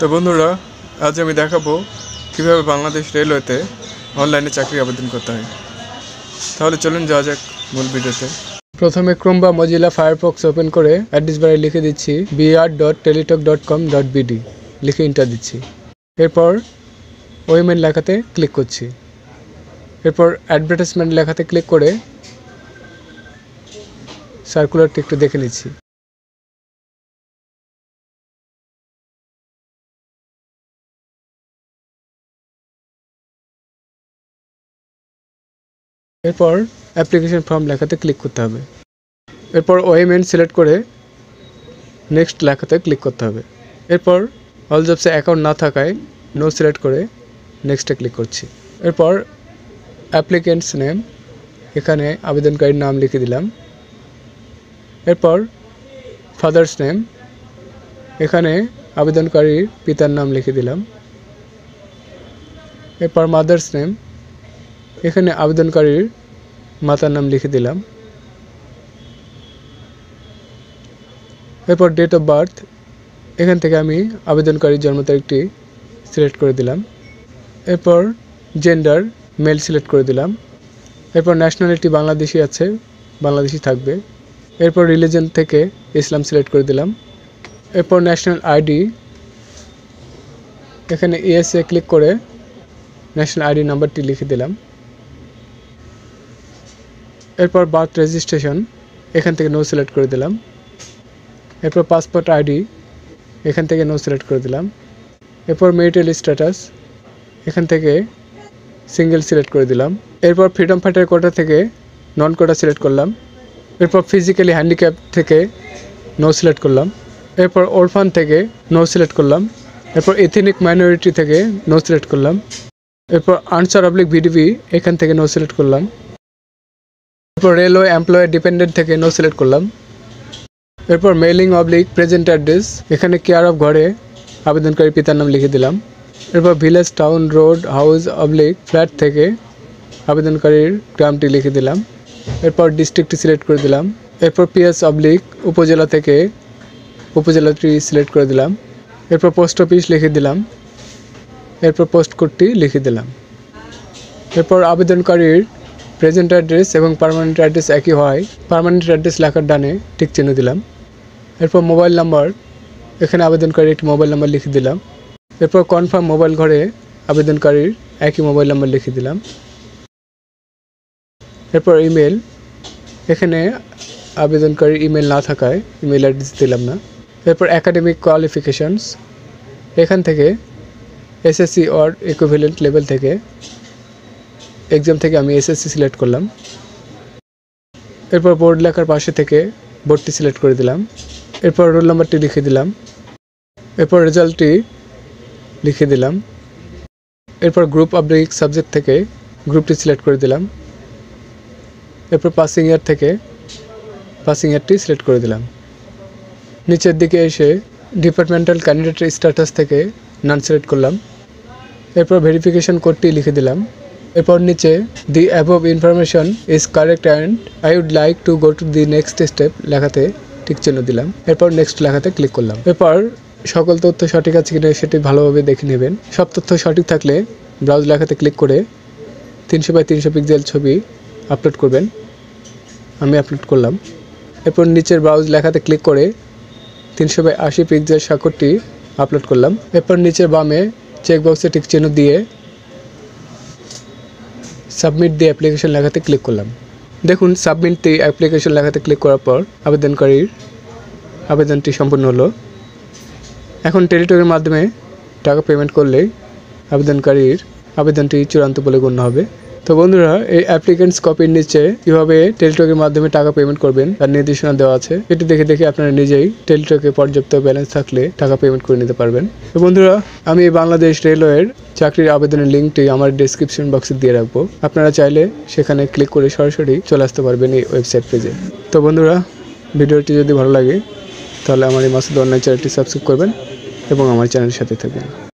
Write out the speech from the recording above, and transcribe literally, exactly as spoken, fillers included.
তো বন্ধুরা আজ আমি দেখাবো কিভাবে বাংলাদেশ রেলওয়েতে অনলাইনে চাকরি আবেদন করতে হয়। তাহলে চলুন যাওয়া যাক মূল ভিডিওতে। প্রথমে ক্রোম বা মজিলা ফায়ারফক্স ওপেন করে অ্যাড্রেস বারে লিখে দিচ্ছি B R dot Teletalk dot com dot B D লিখে ইন্টার দিচ্ছি। এরপর ওয়েমেন লেখাতে ক্লিক করছি। এরপর অ্যাডভার্টাইজমেন্ট লেখাতে ক্লিক করে সার্কুলারটি একটু দেখে নিচ্ছি। এরপর অ্যাপ্লিকেশন ফর্ম লেখাতে ক্লিক করতে হবে। এরপর ওএমএন সিলেক্ট করে নেক্সট লেখাতে ক্লিক করতে হবে। এরপর অল জবসে অ্যাকাউন্ট না থাকায় নো সিলেক্ট করে নেক্সটে ক্লিক করছি। এরপর অ্যাপ্লিকেন্টস নেম, এখানে আবেদনকারীর নাম লিখে দিলাম। এরপর ফাদার্স নেম, এখানে আবেদনকারীর পিতার নাম লিখে দিলাম। এরপর মাদার্স নেম, এখানে আবেদনকারীর মাতার নাম লিখে দিলাম। এরপর ডেট অফ বার্থ, এখান থেকে আমি আবেদনকারীর জন্ম তারিখটি সিলেক্ট করে দিলাম। এরপর জেন্ডার মেল সিলেক্ট করে দিলাম। এরপর ন্যাশনালিটি বাংলাদেশি আছে, বাংলাদেশি থাকবে। এরপর রিলিজন থেকে ইসলাম সিলেক্ট করে দিলাম। এরপর ন্যাশনাল আইডি, এখানে ইএসএ ক্লিক করে ন্যাশনাল আইডি নাম্বারটি লিখে দিলাম। এরপর বার্থ রেজিস্ট্রেশন, এখান থেকে নো সিলেক্ট করে দিলাম। এরপর পাসপোর্ট আইডি, এখান থেকে নো সিলেক্ট করে দিলাম। এরপর মেরিটাল স্ট্যাটাস, এখান থেকে সিঙ্গেল সিলেক্ট করে দিলাম। এরপর ফ্রিডম ফাইটার কোটা থেকে নন কোটা সিলেক্ট করলাম। এরপর ফিজিক্যালি হ্যান্ডিক্যাপ থেকে নো সিলেক্ট করলাম। এরপর অরফান থেকে নো সিলেক্ট করলাম। এরপর এথনিক মাইনরিটি থেকে নো সিলেক্ট করলাম। এরপর আনসার অবলিক ভিডিবি, এখান থেকে নো সিলেক্ট করলাম। এরপর রেলওয়ে এমপ্লয়ার ডিপেন্ডেন্ট থেকে নো সিলেক্ট করলাম। এরপর মেইলিং অবলিক প্রেজেন্ট অ্যাড্রেস, এখানে কেয়ার অফ ঘরে আবেদনকারী পিতার নাম লিখে দিলাম। এরপর village town road house oblique flat থেকে আবেদনকারীর গ্রামটি লিখে দিলাম। এরপর ডিস্ট্রিক্টটি সিলেক্ট করে দিলাম। এরপর পিএস অবলিক উপজেলা থেকে উপজেলাটি সিলেক্ট করে দিলাম। এরপর পোস্ট অফিস লিখে দিলাম। এরপর পোস্ট কোডটি লিখে দিলাম। এরপর আবেদনকারীর প্রেজেন্ট অ্যাড্রেস এবং পার্মানেন্ট অ্যাড্রেস একই হয়, পার্মানেন্ট অ্যাড্রেস লেখার ডানে টিক চিহ্ন দিলাম। এরপর মোবাইল নাম্বার, এখানে আবেদনকারীর একটি মোবাইল নাম্বার লিখে দিলাম। এরপর কনফার্ম মোবাইল ঘরে আবেদনকারীর একই মোবাইল নাম্বার লিখে দিলাম। এরপর ইমেল, এখানে আবেদনকারীর ইমেল না থাকায় ইমেল অ্যাড্রেস দিলাম না। এরপর অ্যাকাডেমিক কোয়ালিফিকেশনস, এখান থেকে এসএসসি অর ইকুইভ্যালেন্ট লেভেল থেকে এক্সাম থেকে আমি এসএসসি সিলেক্ট করলাম। এরপর বোর্ড লেখার পাশে থেকে বোর্ডটি সিলেক্ট করে দিলাম। এরপর রোল নাম্বারটি লিখে দিলাম। এরপর রেজাল্টটি লিখে দিলাম। এরপর গ্রুপ অবলিক সাবজেক্ট থেকে গ্রুপটি সিলেক্ট করে দিলাম। এরপর পাসিং ইয়ার থেকে পাসিং ইয়ারটি সিলেক্ট করে দিলাম। নিচের দিকে এসে ডিপার্টমেন্টাল ক্যান্ডিডেটের স্ট্যাটাস থেকে নান সিলেক্ট করলাম। এরপর ভেরিফিকেশন কোডটি লিখে দিলাম। এরপর নিচে the above information is correct and I would like to go to the next step লেখাতে টিক চিহ্ন দিলাম। এরপর নেক্সট লেখাতে ক্লিক করলাম। এরপর সকল তথ্য সঠিক আছে কিনা সেটি ভালোভাবে দেখে নেবেন। সব তথ্য সঠিক থাকলে ব্রাউজ লেখাতে ক্লিক করে তিনশো বাই তিনশো পিক্সেল ছবি আপলোড করবেন। আমি আপলোড করলাম। এরপর নিচের ব্রাউজ লেখাতে ক্লিক করে তিনশো বাই আশি পিক্সেল স্বাক্ষরটি আপলোড করলাম। এরপর নিচের বামে চেকবক্সে টিক চিহ্ন দিয়ে সাবমিট দি অ্যাপ্লিকেশন লেখাতে ক্লিক করলাম। দেখুন সাবমিট দি অ্যাপ্লিকেশন লেখাতে ক্লিক করার পর আবেদনকারীর আবেদনটি সম্পূর্ণ হলো। এখন টেলিটকের মাধ্যমে টাকা পেমেন্ট করলেই আবেদনকারীর আবেদনটি চূড়ান্ত বলে গণ্য হবে। তো বন্ধুরা এই অ্যাপ্লিকেন্টস কপির নিচে কীভাবে টেলিটকের মাধ্যমে টাকা পেমেন্ট করবেন তার নির্দেশনা দেওয়া আছে। এটি দেখে দেখে আপনারা নিজেই টেলিটকে পর্যাপ্ত ব্যালেন্স থাকলে টাকা পেমেন্ট করে নিতে পারবেন। তো বন্ধুরা আমি বাংলাদেশ রেলওয়ের চাকরির আবেদনের লিঙ্কটি আমার ডেসক্রিপশন বক্সে দিয়ে রাখবো। আপনারা চাইলে সেখানে ক্লিক করে সরাসরি চলে আসতে পারবেন এই ওয়েবসাইট পেজে। তো বন্ধুরা ভিডিওটি যদি ভালো লাগে তাহলে আমার এই মাসুদ অনলাইন চ্যানেলটি সাবস্ক্রাইব করবেন এবং আমার চ্যানেলের সাথে থাকবেন।